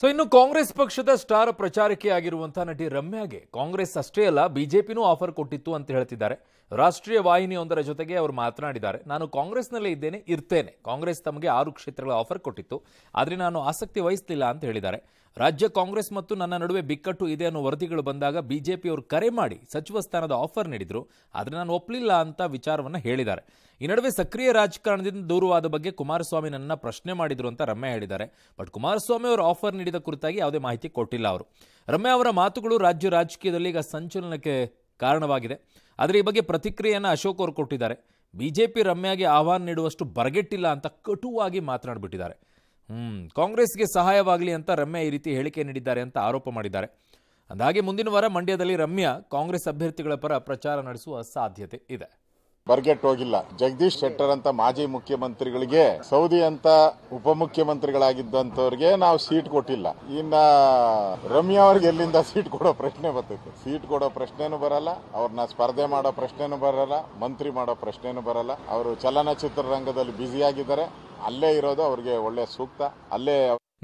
So, innu Congress ಪಕ್ಷದ star ಪ್ರಚಾರಕಿ ಆಗಿರುವಂತ ನಟಿ ರಮ್ಯಾಗೆ ಕಾಂಗ್ರೆಸ್ ಅಷ್ಟೇ ಅಲ್ಲ ಬಿಜೆಪಿನೂ ಆಫರ್ ಕೊಟ್ಟಿತ್ತು ಅಂತ ಹೇಳ್ತಿದ್ದಾರೆ. ರಾಷ್ಟ್ರೀಯ ವಾಹಿನಿಯೊಂದರ ಜೊತೆಗೆ ಅವರು ಮಾತನಾಡಿದ್ದಾರೆ. ನಾನು ಕಾಂಗ್ರೆಸ್ನಲ್ಲೇ ಇದ್ದೇನೆ, ಇರ್ತೇನೆ. ಕಾಂಗ್ರೆಸ್ ತಮಗೆ 6 ಕ್ಷೇತ್ರಗಳ ಆಫರ್ ಕೊಟ್ಟಿತ್ತು, ಆದರೆ ನಾನು ಆಸಕ್ತಿ ವಹಿಸಲಿಲ್ಲ ಅಂತ ಹೇಳಿದ್ದಾರೆ. ರಾಜ್ಯ ಕಾಂಗ್ರೆಸ್ ಮತ್ತು ನನ್ನ ನಡುವೆ ಬಿಕ್ಕಟ್ಟು ಇದೆ ಅನ್ನೋ ವರದಿಗಳು ಬಂದಾಗ ಬಿಜೆಪಿ ಅವರು ಕರೆ ಮಾಡಿ ಸಚಿವ ಸ್ಥಾನದ ಆಫರ್ ನೀಡಿದ್ರು, ಆದರೆ ನಾನು ಒಪ್ಪಲಿಲ್ಲ ಅಂತ ವಿಚಾರವನ್ನ ಹೇಳಿದ್ದಾರೆ. ಈ ನಡುವೆ ಸಕ್ರಿಯ ರಾಜಕಾರಣದಿಂದ ದೂರವಾದ ಬಗ್ಗೆ ಕುಮಾರಸ್ವಾಮಿ ನನ್ನ ಪ್ರಶ್ನೆ ಮಾಡಿದ್ರು ಅಂತ ರಮ್ಯಾ ಹೇಳಿದ್ದಾರೆ. ಬಟ್ ಕುಮಾರಸ್ವಾಮಿ ಅವರು ಆಫರ್ ನೀಡಿದ ಕುರಿತಾಗಿ ಯಾವುದೇ ಮಾಹಿತಿ ಕೊಟ್ಟಿಲ್ಲ ಅವರು. ರಮ್ಯಾ ಅವರ ಮಾತುಗಳು ರಾಜ್ಯ ರಾಜಕೀಯದಲ್ಲಿ ಈಗ ಸಂಚಲನಕ್ಕೆ ಕಾರಣವಾಗಿದೆ. ಆದರೆ ಈ ಬಗ್ಗೆ ಪ್ರತಿಕ್ರಿಯೆಯನ್ನು ಅಶೋಕ್ ಅವರು ಕೊಟ್ಟಿದ್ದಾರೆ. ಬಿಜೆಪಿ ರಮ್ಯಾಗೆ ಆಹ್ವಾನ ನೀಡುವಷ್ಟು ಬರಗೆಟ್ಟಿಲ್ಲ ಅಂತ ಕಟುವಾಗಿ ಮಾತನಾಡಿಬಿಟ್ಟಿದ್ದಾರೆ. ಕಾಂಗ್ರೆಸ್ಗೆ ಸಹಾಯವಾಗಲಿ ಅಂತ ರಮ್ಯಾ ಈ ರೀತಿ ಹೇಳಿಕೆ ನೀಡಿದ್ದಾರೆ ಅಂತ ಆರೋಪ ಮಾಡಿದ್ದಾರೆ. ಅಂದಾಗೆ ಮುಂದಿನ ವಾರ ಮಂಡ್ಯದಲ್ಲಿ ರಮ್ಯಾ ಕಾಂಗ್ರೆಸ್ ಅಭ್ಯರ್ಥಿಗಳ ಪರ ಪ್ರಚಾರ ನಡೆಸುವ ಸಾಧ್ಯತೆ ಇದೆ. ಬರ್ಗೆಟ್ ಹೋಗಿಲ್ಲ. ಜಗದೀಶ್ ಶೆಟ್ಟರ್ ಅಂತ ಮಾಜಿ ಮುಖ್ಯಮಂತ್ರಿಗಳಿಗೆ, ಸೌದಿ ಅಂತ ಉಪಮುಖ್ಯಮಂತ್ರಿಗಳಾಗಿದ್ದಂಥವ್ರಿಗೆ ನಾವು ಸೀಟ್ ಕೊಟ್ಟಿಲ್ಲ. ಇನ್ನ ರಮ್ಯಾ ಅವ್ರಿಗೆ ಎಲ್ಲಿಂದ ಸೀಟ್ ಕೊಡೋ ಪ್ರಶ್ನೆ ಬರ್ತೈತೆ? ಸೀಟ್ ಕೊಡೋ ಪ್ರಶ್ನೆನೂ ಬರಲ್ಲ, ಅವ್ರನ್ನ ಸ್ಪರ್ಧೆ ಮಾಡೋ ಪ್ರಶ್ನೆನೂ ಬರಲ್ಲ, ಮಂತ್ರಿ ಮಾಡೋ ಪ್ರಶ್ನೆನೂ ಬರಲ್ಲ. ಅವರು ಚಲನಚಿತ್ರರಂಗದಲ್ಲಿ ಬ್ಯುಸಿಯಾಗಿದ್ದಾರೆ, ಅಲ್ಲೇ ಇರೋದು ಅವ್ರಿಗೆ ಒಳ್ಳೆ ಸೂಕ್ತ. ಅಲ್ಲೇ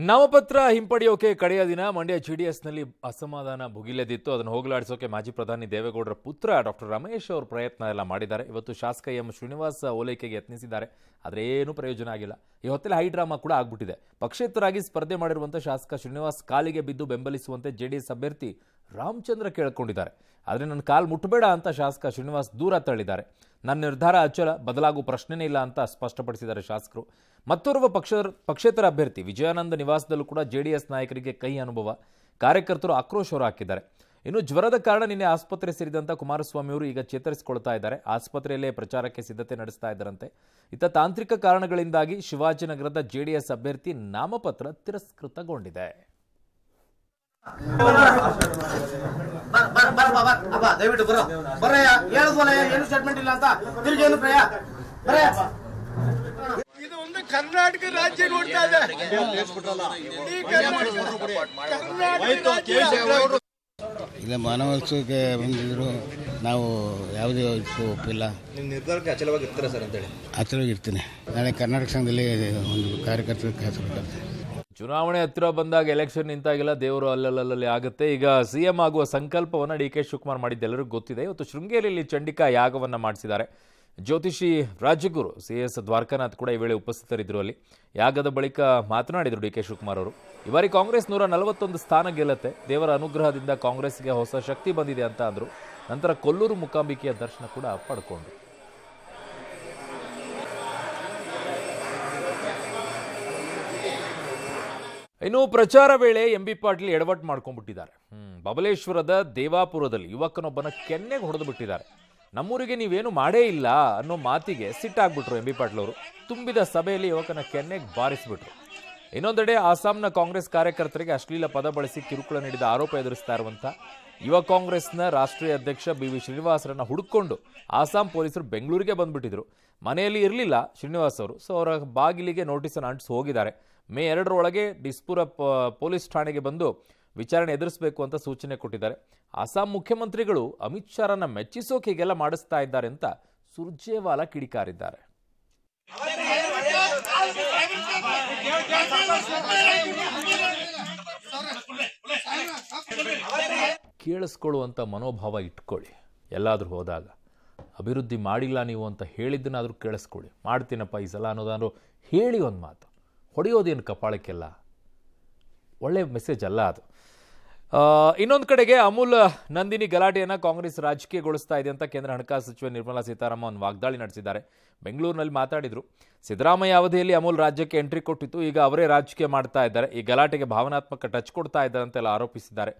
ನಾಮಪತ್ರ ಹಿಂಪಡೆಯೋಕೆ ಕಡೆಯ ದಿನ ಮಂಡ್ಯ ಜೆಡಿಎಸ್ನಲ್ಲಿ ಅಸಮಾಧಾನ ಭುಗಿಲೆದಿತ್ತು. ಅದನ್ನು ಹೋಗಲಾಡಿಸೋಕೆ ಮಾಜಿ ಪ್ರಧಾನಿ ದೇವೇಗೌಡರ ಪುತ್ರ ಡಾಕ್ಟರ್ ರಮೇಶ್ ಅವರು ಪ್ರಯತ್ನ ಎಲ್ಲ ಮಾಡಿದ್ದಾರೆ. ಇವತ್ತು ಶಾಸಕ ಶ್ರೀನಿವಾಸ್ ಓಲೈಕೆಗೆ ಯತ್ನಿಸಿದ್ದಾರೆ, ಆದರೆ ಏನೂ ಪ್ರಯೋಜನ ಆಗಿಲ್ಲ. ಈ ಹೊತ್ತಲ್ಲಿ ಹೈ ಡ್ರಾಮಾ ಕೂಡ ಆಗ್ಬಿಟ್ಟಿದೆ. ಪಕ್ಷೇತರಾಗಿ ಸ್ಪರ್ಧೆ ಮಾಡಿರುವಂಥ ಶಾಸಕ ಶ್ರೀನಿವಾಸ್ ಕಾಲಿಗೆ ಬಿದ್ದು ಬೆಂಬಲಿಸುವಂತೆ ಜೆಡಿಎಸ್ ಅಭ್ಯರ್ಥಿ ರಾಮಚಂದ್ರ ಕೇಳಿಕೊಂಡಿದ್ದಾರೆ. ಆದರೆ ನನ್ನ ಕಾಲು ಮುಟ್ಟಬೇಡ ಅಂತ ಶಾಸಕ ಶ್ರೀನಿವಾಸ್ ದೂರ ತಳ್ಳಿದ್ದಾರೆ. ನನ್ನ ನಿರ್ಧಾರ ಅಚಲ, ಬದಲಾಗುವ ಪ್ರಶ್ನೆನೇ ಇಲ್ಲ ಅಂತ ಸ್ಪಷ್ಟಪಡಿಸಿದ್ದಾರೆ ಶಾಸಕರು. ಮತ್ತೋರ್ವ ಪಕ್ಷೇತರ ಅಭ್ಯರ್ಥಿ ವಿಜಯಾನಂದ ನಿವಾಸದಲ್ಲೂ ಕೂಡ ಜೆಡಿಎಸ್ ನಾಯಕರಿಗೆ ಕಹಿ ಅನುಭವ. ಕಾರ್ಯಕರ್ತರು ಆಕ್ರೋಶ ಹೊರಹಾಕಿದ್ದಾರೆ. ಇನ್ನು ಜ್ವರದ ಕಾರಣ ನಿನ್ನೆ ಆಸ್ಪತ್ರೆ ಸೇರಿದಂತ ಕುಮಾರಸ್ವಾಮಿ ಅವರು ಈಗ ಚೇತರಿಸಿಕೊಳ್ತಾ ಇದ್ದಾರೆ. ಆಸ್ಪತ್ರೆಯಲ್ಲೇ ಪ್ರಚಾರಕ್ಕೆ ಸಿದ್ಧತೆ ನಡೆಸ್ತಾ ಇದ್ದಾರಂತೆ. ಇತ್ತ ತಾಂತ್ರಿಕ ಕಾರಣಗಳಿಂದಾಗಿ ಶಿವಾಜಿನಗರದ ಜೆಡಿಎಸ್ ಅಭ್ಯರ್ಥಿ ನಾಮಪತ್ರ ತಿರಸ್ಕೃತಗೊಂಡಿದೆ. ದಯವಿಟ್ಟು ಬರಯ್ಯ, ಹೇಳದ್ವಲ್ಲ ಏನು ಸ್ಟೇಟ್ಮೆಂಟ್ ಇಲ್ಲ ಅಂತ ತಿರುಗಿ ಏನು ಪ್ರಯ ಬರಯ್ಯ. ಇದು ಒಂದು ಕರ್ನಾಟಕ ರಾಜ್ಯ ನೋಡ್ತಾ ಇದೆ. ಇಲ್ಲ, ಮಾನವಕ್ಕೆ ಬಂದಿದ್ರು, ನಾವು ಯಾವುದೇ ಒಪ್ಪಿಲ್ಲ. ನಿಮ್ಮ ನಿರ್ಧಾರಕ್ಕೆ ಅಚಲವಾಗಿ ಇರ್ತಾರೆ ಸರ್ ಅಂತೇಳಿ? ಅಚಲವಾಗಿ ಇರ್ತೀನಿ. ನಾಳೆ ಕರ್ನಾಟಕ ಸಂಘದಲ್ಲಿ ಒಂದು ಕಾರ್ಯಕರ್ತರಿಗೆ ಕೆಲಸ ಕೊಡ್ತಾರೆ. ಚುನಾವಣೆ ಹತ್ತಿರ ಬಂದಾಗ ಎಲೆಕ್ಷನ್ ನಿಂತಾಗಿಲ್ಲ, ದೇವರು ಅಲ್ಲಲ್ಲಲ್ಲಿ ಆಗುತ್ತೆ. ಈಗ ಸಿಎಂ ಆಗುವ ಸಂಕಲ್ಪವನ್ನು ಡಿಕೆ ಶಿವಕುಮಾರ್ ಮಾಡಿದ್ದೆಲ್ಲರಿಗೂ ಗೊತ್ತಿದೆ. ಇವತ್ತು ಶೃಂಗೇರಿಯಲ್ಲಿ ಚಂಡಿಕಾ ಯಾಗವನ್ನು ಮಾಡಿಸಿದ್ದಾರೆ. ಜ್ಯೋತಿಷಿ ರಾಜಗುರು, CS ದ್ವಾರಕಾನಾಥ್ ಕೂಡ ಈ ವೇಳೆ ಉಪಸ್ಥಿತರಿದ್ದರು. ಅಲ್ಲಿ ಯಾಗದ ಬಳಿಕ ಮಾತನಾಡಿದರು ಡಿಕೆ ಶಿವಕುಮಾರ್ ಅವರು. ಈ ಬಾರಿ ಕಾಂಗ್ರೆಸ್ 141 ಸ್ಥಾನ ಗೆಲ್ಲತ್ತೆ, ದೇವರ ಅನುಗ್ರಹದಿಂದ ಕಾಂಗ್ರೆಸ್ಗೆ ಹೊಸ ಶಕ್ತಿ ಬಂದಿದೆ ಅಂತ ಅಂದರು. ನಂತರ ಕೊಲ್ಲೂರು ಮೂಕಾಂಬಿಕೆಯ ದರ್ಶನ ಕೂಡ ಪಡ್ಕೊಂಡ್ರು. ಇನ್ನು ಪ್ರಚಾರ ವೇಳೆ MB ಪಾಟೀಲ್ ಎಡವಟ್ಟು ಮಾಡ್ಕೊಂಡ್ಬಿಟ್ಟಿದ್ದಾರೆ. ಬಬಲೇಶ್ವರದ ದೇವಾಪುರದಲ್ಲಿ ಯುವಕನೊಬ್ಬನ ಕೆನ್ನೆಗೆ ಹೊಡೆದು ಬಿಟ್ಟಿದ್ದಾರೆ. ನಮ್ಮೂರಿಗೆ ನೀವೇನು ಮಾಡೇ ಇಲ್ಲ ಅನ್ನೋ ಮಾತಿಗೆ ಸಿಟ್ಟಾಗ್ಬಿಟ್ರು MB ಪಾಟೀಲ್ ಅವರು. ತುಂಬಿದ ಸಭೆಯಲ್ಲಿ ಯುವಕನ ಕೆನ್ನೆಗೆ ಬಾರಿಸಿಬಿಟ್ರು. ಇನ್ನೊಂದೆಡೆ ಅಸ್ಸಾಂನ ಕಾಂಗ್ರೆಸ್ ಕಾರ್ಯಕರ್ತರಿಗೆ ಅಶ್ಲೀಲ ಪದ ಬಳಸಿ ಕಿರುಕುಳ ನೀಡಿದ ಆರೋಪ ಎದುರಿಸ್ತಾ ಇರುವಂಥ ಯುವ ಕಾಂಗ್ರೆಸ್ನ ರಾಷ್ಟ್ರೀಯ ಅಧ್ಯಕ್ಷ BV ಶ್ರೀನಿವಾಸರನ್ನು ಹುಡುಕೊಂಡು ಅಸ್ಸಾಂ ಪೊಲೀಸರು ಬೆಂಗಳೂರಿಗೆ ಬಂದುಬಿಟ್ಟಿದ್ರು. ಮನೆಯಲ್ಲಿ ಇರಲಿಲ್ಲ ಶ್ರೀನಿವಾಸ್ ಅವರು, ಸೊ ಅವರ ಬಾಗಿಲಿಗೆ ನೋಟಿಸನ್ನು ಅಂಟಿಸಿ ಹೋಗಿದ್ದಾರೆ. May 2 ಒಳಗೆ ಡಿಸ್ಪುರ ಪೊಲೀಸ್ ಠಾಣೆಗೆ ಬಂದು ವಿಚಾರಣೆ ಎದುರಿಸಬೇಕು ಅಂತ ಸೂಚನೆ ಕೊಟ್ಟಿದ್ದಾರೆ. ಅಸ್ಸಾಂ ಮುಖ್ಯಮಂತ್ರಿಗಳು ಅಮಿತ್ ಶಾರನ್ನ ಮೆಚ್ಚಿಸೋಕೆ ಹೀಗೆಲ್ಲ ಮಾಡಿಸ್ತಾ ಇದ್ದಾರೆ ಅಂತ ಸುರ್ಜೇವಾಲಾ ಕಿಡಿಕಾರಿದ್ದಾರೆ. ಕೇಳಿಸ್ಕೊಳ್ಳುವಂಥ ಮನೋಭಾವ ಇಟ್ಕೊಳ್ಳಿ. ಎಲ್ಲಾದರೂ ಹೋದಾಗ ಅಭಿವೃದ್ಧಿ ಮಾಡಿಲ್ಲ ನೀವು ಅಂತ ಹೇಳಿದ್ದನ್ನಾದರೂ ಕೇಳಿಸ್ಕೊಳ್ಳಿ. ಮಾಡ್ತೀನಪ್ಪ ಈ ಸಲ ಅನ್ನೋದಾದ್ರೂ ಹೇಳಿ ಒಂದು ಮಾತು. ಹೊಡೆಯೋದೇನು ಕಪಾಳಕ್ಕೆಲ್ಲ, ಒಳ್ಳೆಯ ಮೆಸೇಜ್ ಅಲ್ಲ ಅದು. ಇನ್ನೊಂದು ಕಡೆಗೆ ಅಮೂಲ್ ನಂದಿನಿ ಗಲಾಟೆಯನ್ನು ಕಾಂಗ್ರೆಸ್ ರಾಜಕೀಯಗೊಳಿಸ್ತಾ ಇದೆ ಅಂತ ಕೇಂದ್ರ ಹಣಕಾಸು ಸಚಿವೆ ನಿರ್ಮಲಾ ಸೀತಾರಾಮನ್ ವಾಗ್ದಾಳಿ ನಡೆಸಿದ್ದಾರೆ. ಬೆಂಗಳೂರಿನಲ್ಲಿ ಮಾತಾಡಿದರು. ಸಿದ್ದರಾಮಯ್ಯ ಅವಧಿಯಲ್ಲಿ ಅಮೂಲ್ ರಾಜ್ಯಕ್ಕೆ ಎಂಟ್ರಿ ಕೊಟ್ಟಿತ್ತು, ಈಗ ಅವರೇ ರಾಜಕೀಯ ಮಾಡ್ತಾ ಇದ್ದಾರೆ. ಈ ಗಲಾಟೆಗೆ ಭಾವನಾತ್ಮಕ ಟಚ್ ಕೊಡ್ತಾ ಇದ್ದಾರೆ ಅಂತೆಲ್ಲ ಆರೋಪಿಸಿದ್ದಾರೆ.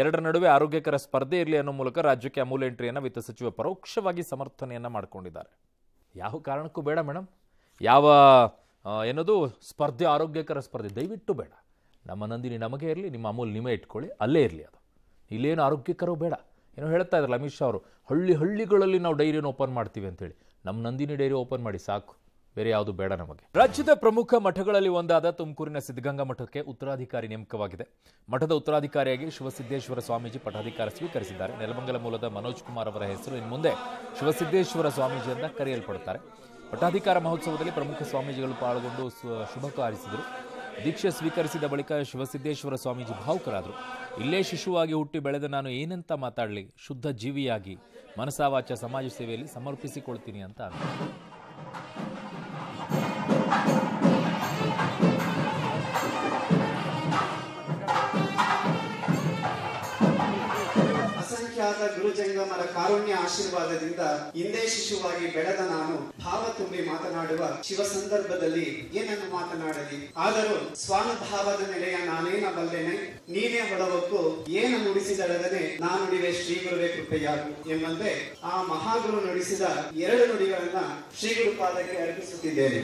ಎರಡರ ನಡುವೆ ಆರೋಗ್ಯಕರ ಸ್ಪರ್ಧೆ ಇರಲಿ ಅನ್ನೋ ಮೂಲಕ ರಾಜ್ಯಕ್ಕೆ ಅಮೂಲ್ ಎಂಟ್ರಿಯನ್ನು ವಿತ್ತ ಸಚಿವ ಪರೋಕ್ಷವಾಗಿ ಸಮರ್ಥನೆಯನ್ನು ಮಾಡಿಕೊಂಡಿದ್ದಾರೆ. ಯಾವ ಕಾರಣಕ್ಕೂ ಬೇಡ ಮೇಡಮ್, ಯಾವ ಏನದು ಸ್ಪರ್ಧೆ, ಆರೋಗ್ಯಕರ ಸ್ಪರ್ಧೆ ದಯವಿಟ್ಟು ಬೇಡ. ನಮ್ಮ ನಂದಿನಿ ನಮಗೆ ಇರಲಿ, ನಿಮ್ಮ ಅಮೂಲ್ ನಿಮೇ ಇಟ್ಕೊಳ್ಳಿ, ಅಲ್ಲೇ ಇರಲಿ. ಅದು ಇಲ್ಲೇನು ಆರೋಗ್ಯಕರವೂ ಬೇಡ. ಏನೋ ಹೇಳ್ತಾ ಇದ್ರಲ್ಲ ಅಮಿತ್ ಶಾ ಅವರು, ಹಳ್ಳಿಗಳಲ್ಲಿ ನಾವು ಡೈರಿಯನ್ನು ಓಪನ್ ಮಾಡ್ತೀವಿ ಅಂತೇಳಿ. ನಮ್ಮ ನಂದಿನಿ ಡೈರಿ ಓಪನ್ ಮಾಡಿ ಸಾಕು, ಬೇರೆ ಯಾವುದು ಬೇಡ ನಮಗೆ. ರಾಜ್ಯದ ಪ್ರಮುಖ ಮಠಗಳಲ್ಲಿ ಒಂದಾದ ತುಮಕೂರಿನ ಸಿದ್ಧಗಂಗಾ ಮಠಕ್ಕೆ ಉತ್ತರಾಧಿಕಾರಿ ನೇಮಕವಾಗಿದೆ. ಮಠದ ಉತ್ತರಾಧಿಕಾರಿಯಾಗಿ ಶಿವಸಿದ್ದೇಶ್ವರ ಸ್ವಾಮೀಜಿ ಪಠಾಧಿಕಾರ ಸ್ವೀಕರಿಸಿದ್ದಾರೆ. ನೆಲಮಂಗಲ ಮೂಲದ ಮನೋಜ್ ಕುಮಾರ್ ಅವರ ಹೆಸರು ಇನ್ನು ಮುಂದೆ ಶಿವಸಿದ್ದೇಶ್ವರ ಸ್ವಾಮೀಜಿ ಅಂತ ಕರೆಯಲ್ಪಡುತ್ತಾರೆ. ಪಟ್ಟಾಧಿಕಾರ ಮಹೋತ್ಸವದಲ್ಲಿ ಪ್ರಮುಖ ಸ್ವಾಮೀಜಿಗಳು ಪಾಲ್ಗೊಂಡು ಶುಭ ಹಾರೈಸಿದರು. ದೀಕ್ಷೆ ಸ್ವೀಕರಿಸಿದ ಬಳಿಕ ಶಿವಸಿದ್ದೇಶ್ವರ ಸ್ವಾಮೀಜಿ ಭಾವುಕರಾದರು. ಇಲ್ಲೇ ಶಿಶುವಾಗಿ ಹುಟ್ಟಿ ಬೆಳೆದ ನಾನು ಏನಂತ ಮಾತಾಡಲಿ, ಶುದ್ಧ ಜೀವಿಯಾಗಿ ಮನಸಾವಾಚ ಸಮಾಜ ಸೇವೆಯಲ್ಲಿ ಸಮರ್ಪಿಸಿಕೊಳ್ತೀನಿ ಅಂತ ಅಂದರು. ಅಸಂಖ್ಯಾತ ಗುರುಜಂಗಮರ ಕಾರುಣ್ಯ ಆಶೀರ್ವಾದದಿಂದ ಹಿಂದೆ ಶಿಶುವಾಗಿ ಬೆಳೆದ ನಾನು ಭಾವ ತುಂಬಿ ಮಾತನಾಡುವ ಶಿವ ಸಂದರ್ಭದಲ್ಲಿ ಏನನ್ನು ಮಾತನಾಡಲಿ? ಆದರೂ ಸ್ವಾನುಭಾವದ ನೆಲೆಯ ನಾನೇನ ಬಲ್ಲೆನೆ, ನೀನೇ ಹೊಡವಕ್ಕೂ ಏನ ನುಡಿಸಿದಳದನೆ ನಾನು ನುಡಿವೆ ಶ್ರೀ ಗುರುವೇ ಕೃಪೆಯಾಗು ಎಂಬಂತೆ ಆ ಮಹಾಗುರು ನುಡಿಸಿದ ಎರಡು ನುಡಿಗಳನ್ನ ಶ್ರೀ ಗುರುಪಾದಕ್ಕೆ ಅರ್ಪಿಸುತ್ತಿದ್ದೇನೆ.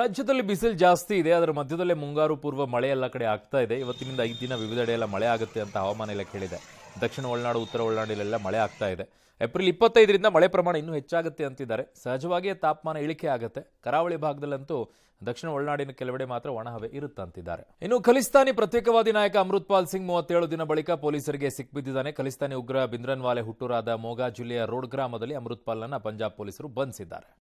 ರಾಜ್ಯದಲ್ಲಿ ಬಿಸಿಲು ಜಾಸ್ತಿ ಇದೆ, ಅದರ ಮಧ್ಯದಲ್ಲೇ ಮುಂಗಾರು ಪೂರ್ವ ಮಳೆ ಎಲ್ಲ ಕಡೆ ಆಗ್ತಾ ಇದೆ. ಇವತ್ತಿನಿಂದ 5 ದಿನ ವಿವಿಧೆಡೆ ಎಲ್ಲ ಮಳೆ ಆಗುತ್ತೆ ಅಂತ ಹವಾಮಾನ ಇಲಾಖೆ ಹೇಳಿದೆ. ದಕ್ಷಿಣ ಒಳನಾಡು, ಉತ್ತರ ಒಳನಾಡಿಲೆಲ್ಲ ಮಳೆ ಆಗ್ತಾ ಇದೆ. ಏಪ್ರಿಲ್ 25ರಿಂದ ಮಳೆ ಪ್ರಮಾಣ ಇನ್ನೂ ಹೆಚ್ಚಾಗುತ್ತೆ ಅಂತಿದ್ದಾರೆ. ಸಹಜವಾಗಿಯೇ ತಾಪಮಾನ ಇಳಿಕೆ ಆಗುತ್ತೆ. ಕರಾವಳಿ ಭಾಗದಲ್ಲಂತೂ ದಕ್ಷಿಣ ಒಳನಾಡಿನ ಕೆಲವೆಡೆ ಮಾತ್ರ ಒಣಹವೆ ಇರುತ್ತಂತಿದ್ದಾರೆ. ಇನ್ನು ಖಲಿಸ್ತಾನಿ ಪ್ರತ್ಯೇಕವಾದಿ ನಾಯಕ ಅಮೃತ್ಪಾಲ್ ಸಿಂಗ್ 37 ದಿನ ಬಳಿಕ ಪೊಲೀಸರಿಗೆ ಸಿಕ್ಬಿದ್ದಿದ್ದಾನೆ. ಖಲಿಸ್ತಾನಿ ಉಗ್ರ ಬಿಂದ್ರನ್ವಾಲೆ ಹುಟ್ಟೂರಾದ ಮೋಗಾ ಜಿಲ್ಲೆಯ ರೋಡ್ ಗ್ರಾಮದಲ್ಲಿ ಅಮೃತ್ಪಾಲ್ನನ್ನ ಪಂಜಾಬ್ ಪೊಲೀಸರು ಬಂಧಿಸಿದ್ದಾರೆ.